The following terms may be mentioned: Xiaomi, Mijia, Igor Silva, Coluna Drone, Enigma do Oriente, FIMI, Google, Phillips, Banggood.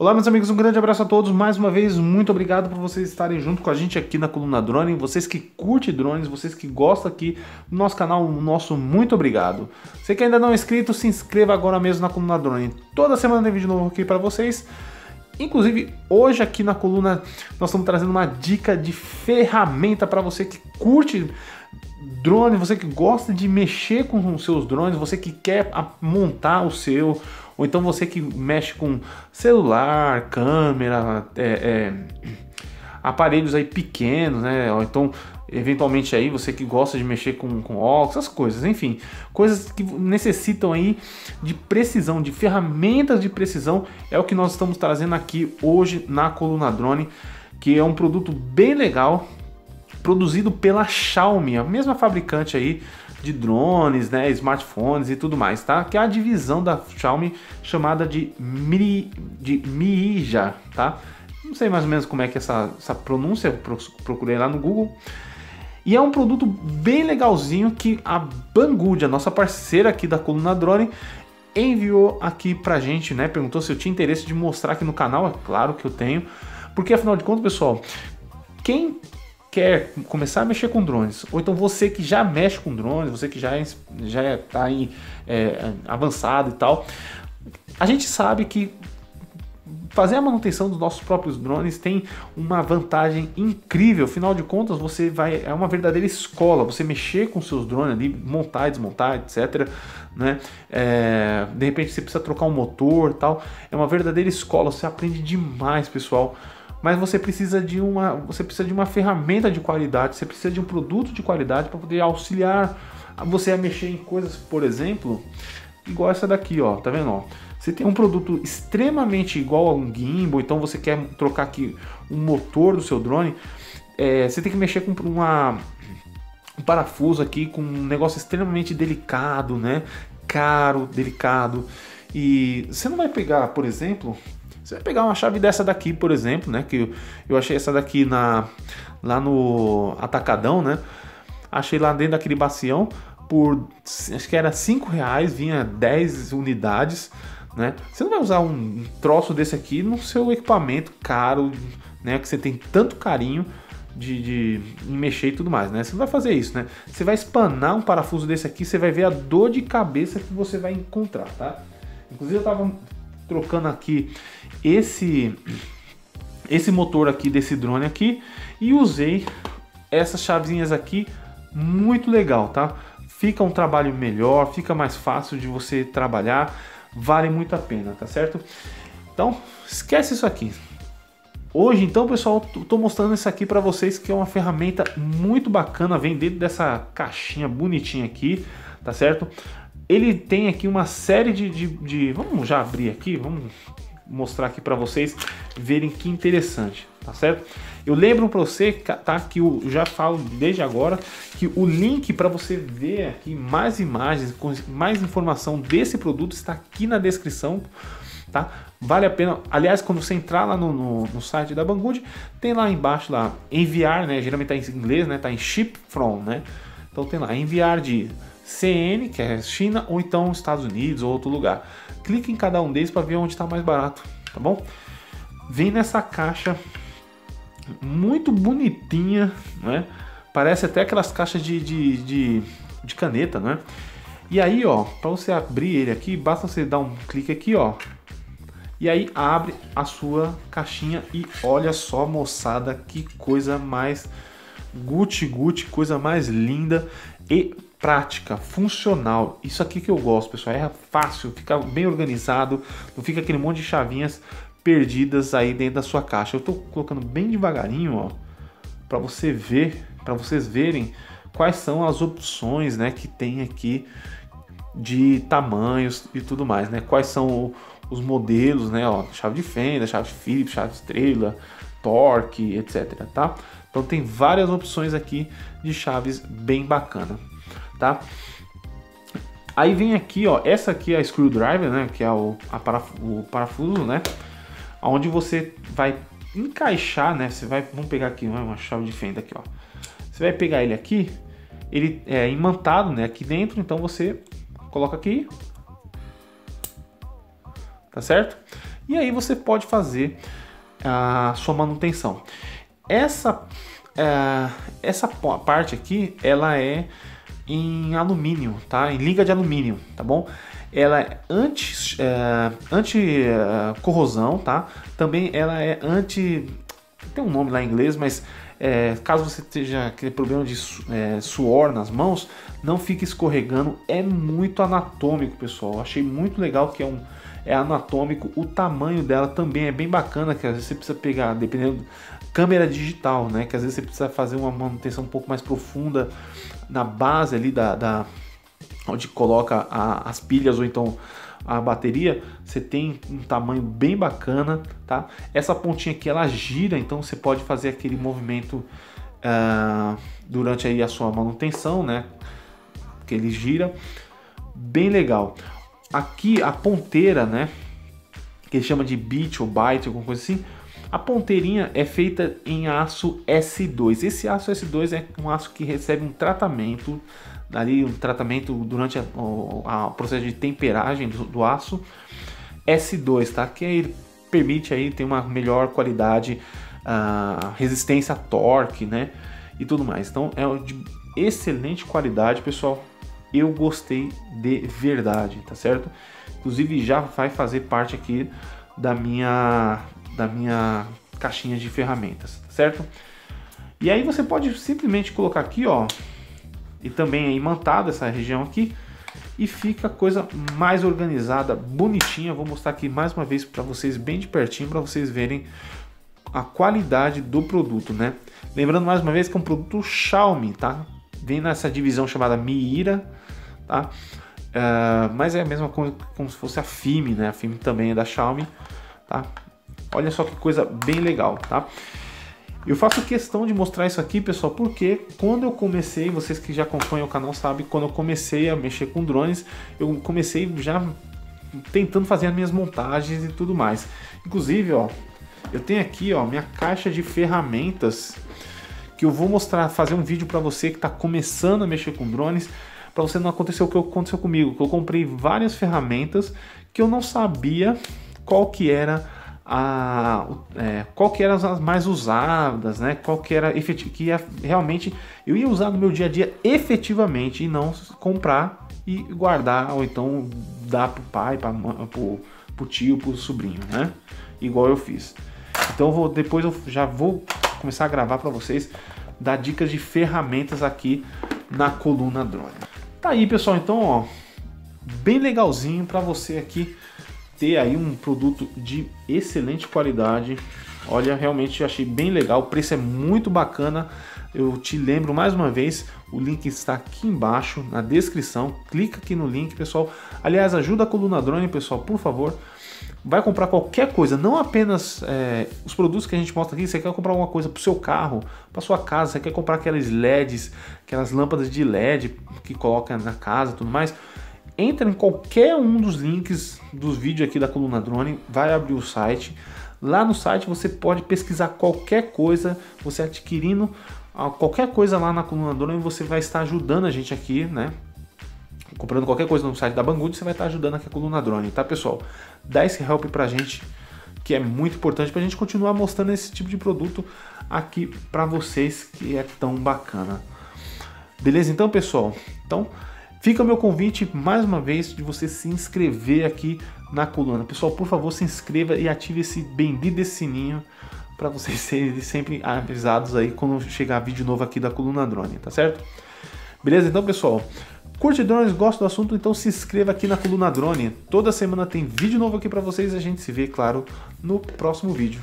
Olá meus amigos, um grande abraço a todos, mais uma vez muito obrigado por vocês estarem junto com a gente aqui na Coluna Drone, vocês que curtem drones, vocês que gostam aqui do nosso canal, nosso muito obrigado. Você que ainda não é inscrito, se inscreva agora mesmo na Coluna Drone, toda semana tem vídeo novo aqui para vocês. Inclusive hoje aqui na Coluna nós estamos trazendo uma dica de ferramenta para você que curte drone, você que gosta de mexer com os seus drones, você que quer montar o seu, ou então você que mexe com celular, câmera, aparelhos aí pequenos, né? Ou então eventualmente aí você que gosta de mexer com óculos, essas coisas, enfim, coisas que necessitam aí de precisão, de ferramentas de precisão, é o que nós estamos trazendo aqui hoje na Coluna Drone, que é um produto bem legal, produzido pela Xiaomi, a mesma fabricante aí de drones, né, smartphones e tudo mais, tá? Que é a divisão da Xiaomi chamada de Mijia, tá? Não sei mais ou menos como é que é essa pronúncia, procurei lá no Google. E é um produto bem legalzinho que a Banggood, a nossa parceira aqui da Coluna Drone, enviou aqui pra gente, né? Perguntou se eu tinha interesse de mostrar aqui no canal, é claro que eu tenho, porque afinal de contas, pessoal, quem quer começar a mexer com drones, ou então você que já mexe com drones, você que já tá aí avançado e tal, a gente sabe que fazer a manutenção dos nossos próprios drones tem uma vantagem incrível. Afinal de contas, você é uma verdadeira escola, você mexer com seus drones ali, montar e desmontar, etc, né? De repente você precisa trocar um motor, tal, é uma verdadeira escola, você aprende demais, pessoal. Mas você precisa de uma ferramenta de qualidade, você precisa de um produto de qualidade para poder auxiliar você a mexer em coisas, por exemplo, igual essa daqui, ó, tá vendo, ó? Você tem um produto extremamente igual a um gimbal, então você quer trocar aqui um motor do seu drone, você tem que mexer com um parafuso aqui, com um negócio extremamente delicado, né? Caro, delicado, e você não vai pegar, por exemplo, você vai pegar uma chave dessa daqui, por exemplo, né? Que eu achei essa daqui lá no Atacadão, né? Achei lá dentro daquele bacião por, acho que era R$5, vinha 10 unidades, né? Você não vai usar um troço desse aqui no seu equipamento caro, né? Que você tem tanto carinho de mexer e tudo mais, né? Você não vai fazer isso, né? Você vai espanar um parafuso desse aqui, você vai ver a dor de cabeça que você vai encontrar, tá? Inclusive eu tava trocando aqui esse motor aqui desse drone aqui e usei essas chavezinhas aqui, muito legal, tá? Fica um trabalho melhor, fica mais fácil de você trabalhar, vale muito a pena, tá certo? Então esquece isso aqui. Hoje então, pessoal, tô mostrando isso aqui para vocês, que é uma ferramenta muito bacana, vem dentro dessa caixinha bonitinha aqui, tá certo? Ele tem aqui uma série Vamos já abrir aqui, vamos mostrar aqui para vocês verem que interessante, tá certo? Eu lembro para você, tá, que eu já falo desde agora, que o link para você ver aqui mais imagens, mais informação desse produto está aqui na descrição, tá? Vale a pena. Aliás, quando você entrar lá no site da Banggood, tem lá embaixo, lá, enviar, né? Geralmente tá em inglês, né? Tá em ship from, né? Então tem lá, enviar de CN, que é China, ou então Estados Unidos ou outro lugar. Clique em cada um deles para ver onde está mais barato, tá bom? Vem nessa caixa muito bonitinha, né? Parece até aquelas caixas de caneta, né? E aí, ó, para você abrir ele aqui, basta você dar um clique aqui, ó. E aí abre a sua caixinha e olha só, moçada, que coisa mais guti-guti, coisa mais linda e prática, funcional. Isso aqui que eu gosto, pessoal, é fácil, fica bem organizado, não fica aquele monte de chavinhas perdidas aí dentro da sua caixa. Eu tô colocando bem devagarinho, ó, para você ver, para vocês verem quais são as opções, né, que tem aqui de tamanhos e tudo mais, né? Quais são os modelos, né, ó, chave de fenda, chave Phillips, chave estrela, torque, etc, tá? Então tem várias opções aqui de chaves bem bacana, tá? Aí vem aqui, ó, essa aqui é a screwdriver, né, que é o parafuso, né, onde você vai encaixar, né, vamos pegar aqui uma chave de fenda aqui, ó, você vai pegar ele aqui, ele é imantado, né, aqui dentro, então você coloca aqui, tá certo? e aí você pode fazer a sua manutenção. Essa parte aqui, ela é em alumínio, tá? Em liga de alumínio, tá bom? Ela é anti-corrosão, tá? Também ela é anti... tem um nome lá em inglês, mas caso você tenha aquele problema de suor nas mãos, não fica escorregando. É muito anatômico, pessoal. Eu achei muito legal que é anatômico. O tamanho dela também é bem bacana, que às vezes você precisa pegar, dependendo... câmera digital, né? Que às vezes você precisa fazer uma manutenção um pouco mais profunda na base ali da onde coloca as pilhas ou então a bateria. Você tem um tamanho bem bacana, tá? Essa pontinha aqui ela gira, então você pode fazer aquele movimento durante aí a sua manutenção, né? Que ele gira, bem legal. Aqui a ponteira, né? Que ele chama de bit ou byte, alguma coisa assim. A ponteirinha é feita em aço S2. Esse aço S2 é um aço que recebe um tratamento, durante o processo de temperagem do aço S2, tá? Que ele permite aí ter uma melhor qualidade, resistência a torque, né? E tudo mais. Então é de excelente qualidade, pessoal. Eu gostei de verdade, tá certo? Inclusive já vai fazer parte aqui da minha caixinha de ferramentas, certo? E aí você pode simplesmente colocar aqui, ó, e também é imantado essa região aqui e fica a coisa mais organizada, bonitinha. Vou mostrar aqui mais uma vez para vocês bem de pertinho, para vocês verem a qualidade do produto, né? Lembrando mais uma vez que é um produto Xiaomi, tá? Vem nessa divisão chamada Mijia, tá? Mas é a mesma coisa como se fosse a FIMI, né? A FIMI também é da Xiaomi, tá? Olha só que coisa bem legal, tá? Eu faço questão de mostrar isso aqui, pessoal, porque quando eu comecei, vocês que já acompanham o canal sabem, quando eu comecei a mexer com drones, eu comecei já tentando fazer as minhas montagens e tudo mais. Inclusive, ó, eu tenho aqui, ó, minha caixa de ferramentas que eu vou mostrar, fazer um vídeo para você que está começando a mexer com drones, para você não acontecer o que aconteceu comigo, que eu comprei várias ferramentas que eu não sabia qual que era qual que eram as mais usadas, né? Qual que era que ia, realmente eu ia usar no meu dia a dia efetivamente, e não comprar e guardar ou então dar pro pai, pro tio, pro sobrinho, né? Igual eu fiz. Então depois eu já vou começar a gravar para vocês, dar dicas de ferramentas aqui na Coluna Drone. Tá aí, pessoal, então, ó, bem legalzinho para você aqui ter aí um produto de excelente qualidade. Olha, realmente achei bem legal, o preço é muito bacana. Eu te lembro mais uma vez, o link está aqui embaixo na descrição, clica aqui no link, pessoal. Aliás, ajuda a Coluna Drone, pessoal, por favor. Vai comprar qualquer coisa, não apenas os produtos que a gente mostra aqui. Você quer comprar alguma coisa para o seu carro, para sua casa, você quer comprar aquelas LEDs, aquelas lâmpadas de LED que coloca na casa e tudo mais, entra em qualquer um dos links dos vídeos aqui da Coluna Drone, vai abrir o site. Lá no site você pode pesquisar qualquer coisa, você adquirindo qualquer coisa lá na Coluna Drone, você vai estar ajudando a gente aqui, né? Comprando qualquer coisa no site da Banggood, você vai estar ajudando aqui a Coluna Drone, tá, pessoal? Dá esse help pra gente, que é muito importante pra gente continuar mostrando esse tipo de produto aqui pra vocês, que é tão bacana. Beleza, então, pessoal? Então... fica o meu convite, mais uma vez, de você se inscrever aqui na Coluna. Pessoal, por favor, se inscreva e ative esse bendito sininho para vocês serem sempre avisados aí quando chegar vídeo novo aqui da Coluna Drone, tá certo? Beleza? Então, pessoal, curte drones, gosta do assunto, então se inscreva aqui na Coluna Drone. Toda semana tem vídeo novo aqui para vocês e a gente se vê, claro, no próximo vídeo.